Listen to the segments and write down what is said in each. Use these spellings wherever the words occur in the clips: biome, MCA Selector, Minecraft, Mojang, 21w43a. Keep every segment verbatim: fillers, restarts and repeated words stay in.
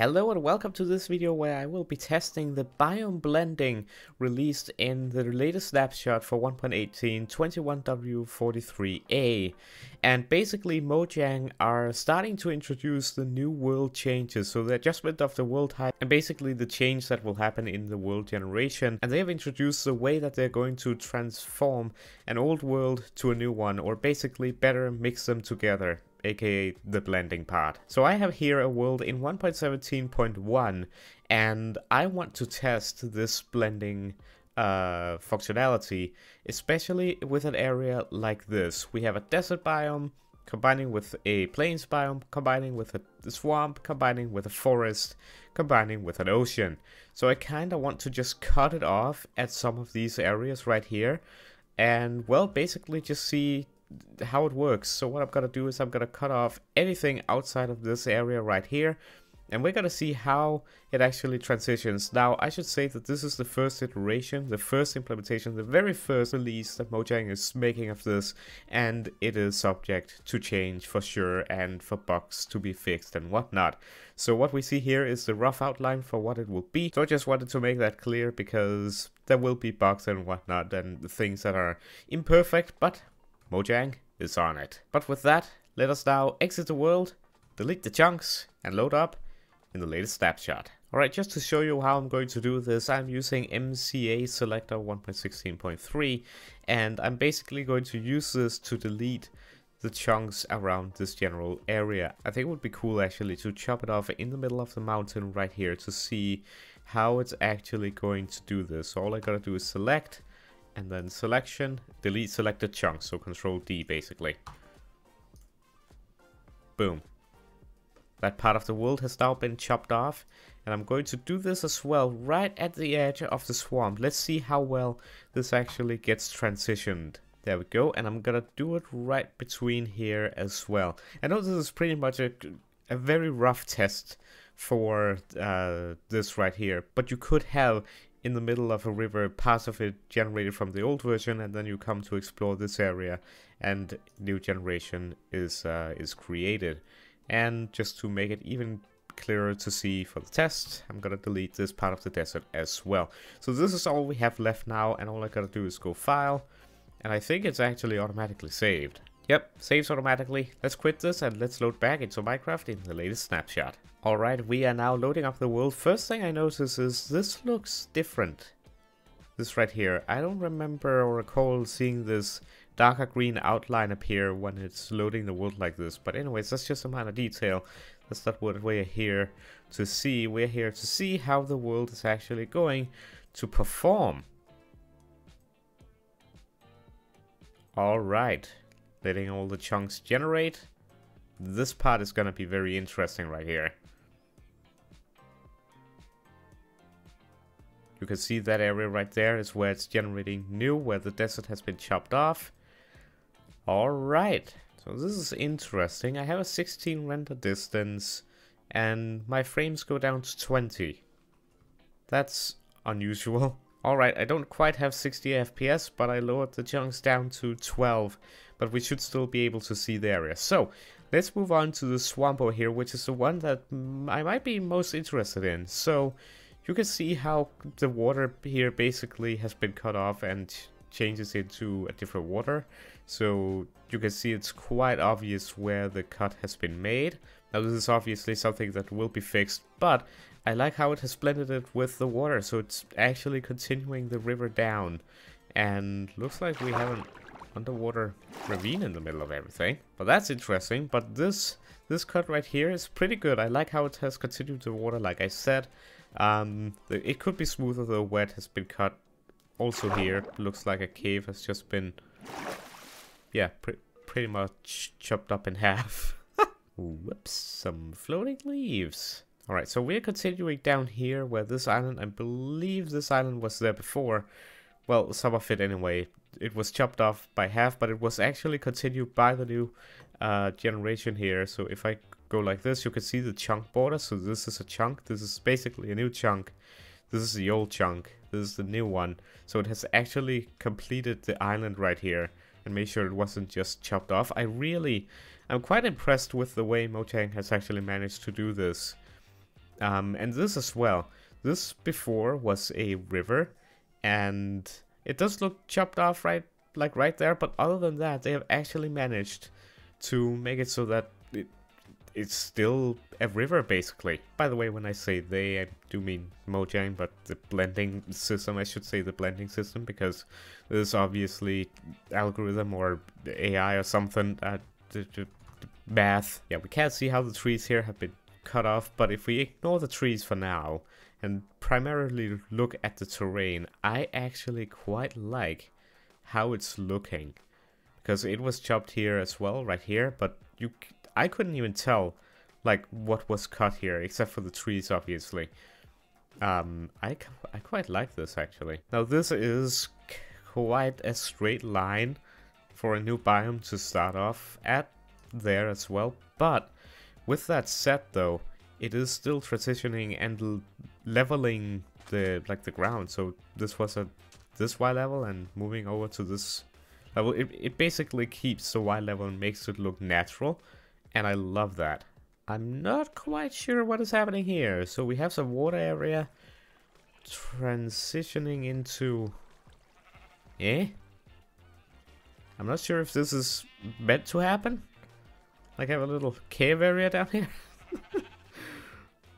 Hello and welcome to this video where I will be testing the biome blending released in the latest snapshot for one point eighteen twenty-one W forty-three A. And basically Mojang are starting to introduce the new world changes, so the adjustment of the world height and basically the change that will happen in the world generation. And they have introduced the way that they're going to transform an old world to a new one, or basically better mix them together, aka the blending part. So I have here a world in one point seventeen point one, and I want to test this blending uh, functionality, especially with an area like this. We have a desert biome combining with a plains biome, combining with a swamp, combining with a forest, combining with an ocean. So I kind of want to just cut it off at some of these areas right here, and well, basically just see how it works. So what I'm gonna do is I'm gonna cut off anything outside of this area right here, and we're gonna see how it actually transitions. Now I should say that this is the first iteration, the first implementation, the very first release that Mojang is making of this, and it is subject to change for sure and for bugs to be fixed and whatnot. So what we see here is the rough outline for what it will be. So I just wanted to make that clear because there will be bugs and whatnot and things that are imperfect, but Mojang is on it. But with that, let us now exit the world, delete the chunks, and load up in the latest snapshot. Alright, just to show you how I'm going to do this, I'm using M C A Selector one point sixteen point three, and I'm basically going to use this to delete the chunks around this general area. I think it would be cool actually to chop it off in the middle of the mountain right here to see how it's actually going to do this. So all I gotta do is select, and then selection, delete selected chunks, so control D basically. Boom. That part of the world has now been chopped off, and I'm going to do this as well right at the edge of the swamp. Let's see how well this actually gets transitioned. There we go, and I'm gonna do it right between here as well. I know this is pretty much a, a very rough test for uh, this right here, but you could have in the middle of a river, parts of it generated from the old version, and then you come to explore this area and new generation is uh, is created. And just to make it even clearer to see for the test, I'm gonna delete this part of the desert as well. So this is all we have left now, and all I gotta do is go file, and I think it's actually automatically saved. Yep, saves automatically. Let's quit this and let's load back into Minecraft in the latest snapshot. Alright, we are now loading up the world. First thing I notice is this looks different. This right here. I don't remember or recall seeing this darker green outline appear when it's loading the world like this. But anyways, that's just a minor detail. That's not what we're here to see. We're here to see how the world is actually going to perform. Alright. Letting all the chunks generate. This part is gonna be very interesting right here. You can see that area right there is where it's generating new, where the desert has been chopped off. Alright, so this is interesting. I have a sixteen render distance and my frames go down to twenty. That's unusual. Alright, I don't quite have sixty F P S, but I lowered the chunks down to twelve, but we should still be able to see the area. So, let's move on to the swamp over here, which is the one that I might be most interested in. So, you can see how the water here basically has been cut off and changes into a different water. So, you can see it's quite obvious where the cut has been made. Now, this is obviously something that will be fixed, but I like how it has blended it with the water, so it's actually continuing the river down. And looks like we have an underwater ravine in the middle of everything. But that's interesting, but this this cut right here is pretty good. I like how it has continued the water, like I said. Um, it could be smoother though, where it has been cut. Also here, looks like a cave has just been, yeah, pre pretty much chopped up in half. Whoops, some floating leaves. Alright, so we're continuing down here where this island, I believe this island was there before. Well, some of it anyway. It was chopped off by half, but it was actually continued by the new uh, generation here. So if I go like this, you can see the chunk border. So this is a chunk. This is basically a new chunk. This is the old chunk. This is the new one. So it has actually completed the island right here and made sure it wasn't just chopped off. I really... I'm quite impressed with the way Mojang has actually managed to do this. Um, and this as well. This before was a river, and it does look chopped off right like right there, but other than that they have actually managed to make it so that it, it's still a river basically. By the way, when I say they, I do mean Mojang, but the blending system, I should say the blending system, because there's obviously algorithm or A I or something, uh, math. Yeah, we can't see how the trees here have been cut off, but if we ignore the trees for now and primarily look at the terrain, I actually quite like how it's looking, because it was chopped here as well, right here, but you I couldn't even tell like what was cut here, except for the trees obviously. um I, I quite like this actually. Now this is quite a straight line for a new biome to start off at there as well, but with that said though, it is still transitioning and leveling the like the ground. So this was a this Y level and moving over to this level. It, it basically keeps the Y level and makes it look natural, and I love that. I'm not quite sure what is happening here. So we have some water area transitioning into... Eh? I'm not sure if this is meant to happen. Like, have a little cave area down here.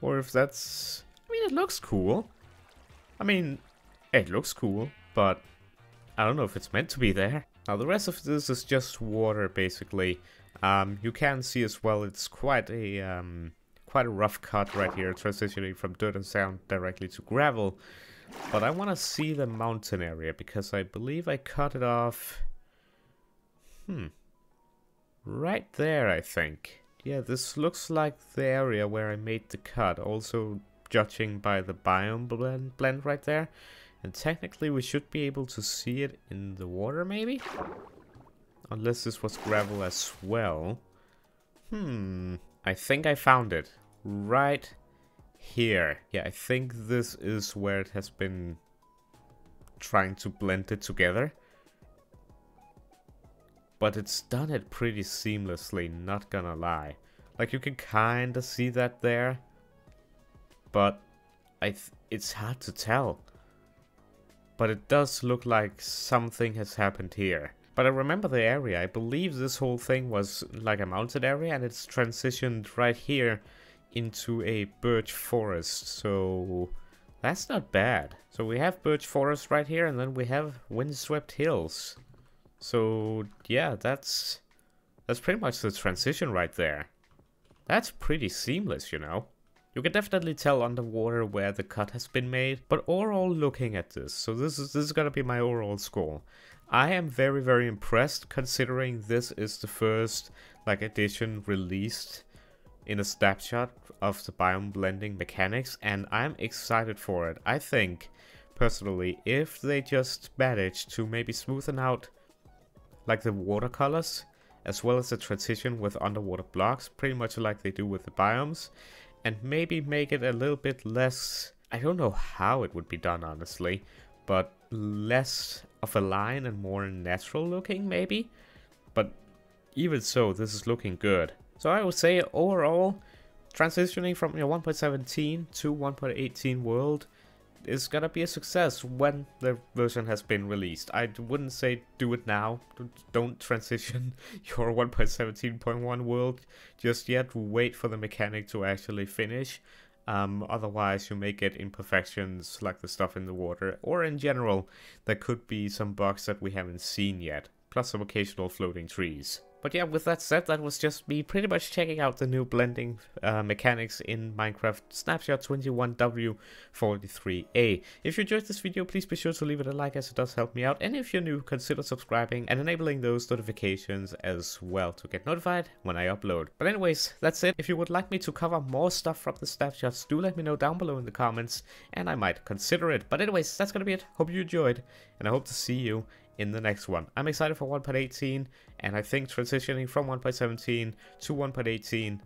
Or if that's... I mean, it looks cool. I mean, it looks cool, but I don't know if it's meant to be there. Now, the rest of this is just water, basically. Um, you can see as well, it's quite a um, quite a rough cut right here, transitioning from dirt and sand directly to gravel. But I want to see the mountain area, because I believe I cut it off... Hmm... right there, I think. Yeah, this looks like the area where I made the cut, also judging by the biome blend, blend right there. And technically we should be able to see it in the water, maybe? Unless this was gravel as well. Hmm, I think I found it. Right here. Yeah, I think this is where it has been trying to blend it together. But it's done it pretty seamlessly, not gonna lie. Like, you can kinda see that there, but I th it's hard to tell. But it does look like something has happened here. But I remember the area. I believe this whole thing was like a mountain area, and it's transitioned right here into a birch forest, so that's not bad. So we have birch forest right here, and then we have windswept hills. So yeah, that's that's pretty much the transition right there. That's pretty seamless, you know. You can definitely tell underwater where the cut has been made. But overall, looking at this, so this is this is gonna be my overall score. I am very very impressed, considering this is the first like edition released in a snapshot of the biome blending mechanics, and I'm excited for it. I think personally, if they just manage to maybe smoothen out like the watercolors, as well as the transition with underwater blocks, pretty much like they do with the biomes, and maybe make it a little bit less, I don't know how it would be done honestly, but less of a line and more natural looking maybe. But even so, this is looking good. So I would say overall, transitioning from your one point seventeen to one point eighteen world is gonna be a success when the version has been released. I wouldn't say do it now. Don't transition your one point seventeen point one world just yet. Wait for the mechanic to actually finish. Um, otherwise you may get imperfections like the stuff in the water, or in general there could be some bugs that we haven't seen yet, plus some occasional floating trees. But yeah, with that said, that was just me pretty much checking out the new blending uh, mechanics in Minecraft Snapshot twenty-one W forty-three A. If you enjoyed this video, please be sure to leave it a like, as it does help me out. And if you're new, consider subscribing and enabling those notifications as well to get notified when I upload. But anyways, that's it. If you would like me to cover more stuff from the snapshots, do let me know down below in the comments, and I might consider it. But anyways, that's gonna be it. Hope you enjoyed, and I hope to see you in the next one. I'm excited for one point eighteen, and I think transitioning from one point seventeen to one point eighteen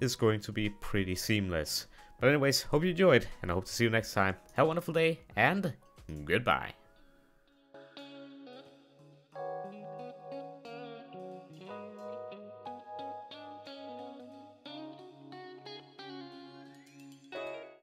is going to be pretty seamless. But anyways, hope you enjoyed, and I hope to see you next time. Have a wonderful day, and goodbye.